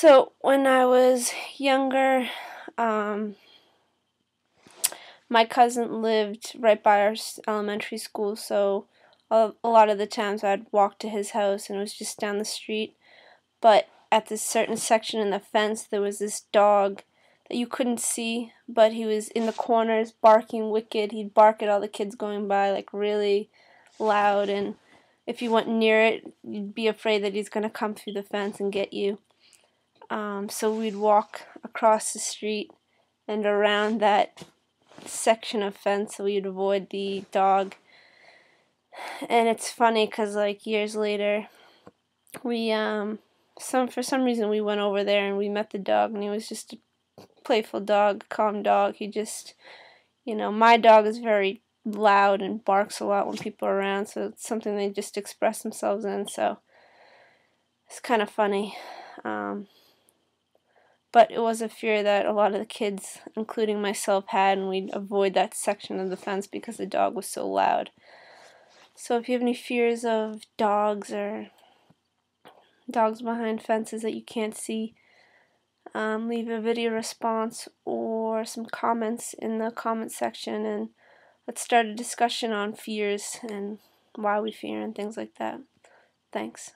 So when I was younger, my cousin lived right by our elementary school, so a lot of the times I'd walk to his house, and it was just down the street. But at this certain section in the fence, there was this dog that you couldn't see, but he was in the corners barking wicked. He'd bark at all the kids going by, like, really loud, and if you went near it, you'd be afraid that he's going to come through the fence and get you. So we'd walk across the street and around that section of fence so we'd avoid the dog. And it's funny because, like, years later, we for some reason we went over there and we met the dog, and he was just a playful dog, calm dog. He just, you know, my dog is very loud and barks a lot when people are around, so it's something they just express themselves in, so it's kind of funny. But it was a fear that a lot of the kids, including myself, had, and we'd avoid that section of the fence because the dog was so loud. So if you have any fears of dogs or dogs behind fences that you can't see, leave a video response or some comments in the comment section, and let's start a discussion on fears and why we fear and things like that. Thanks.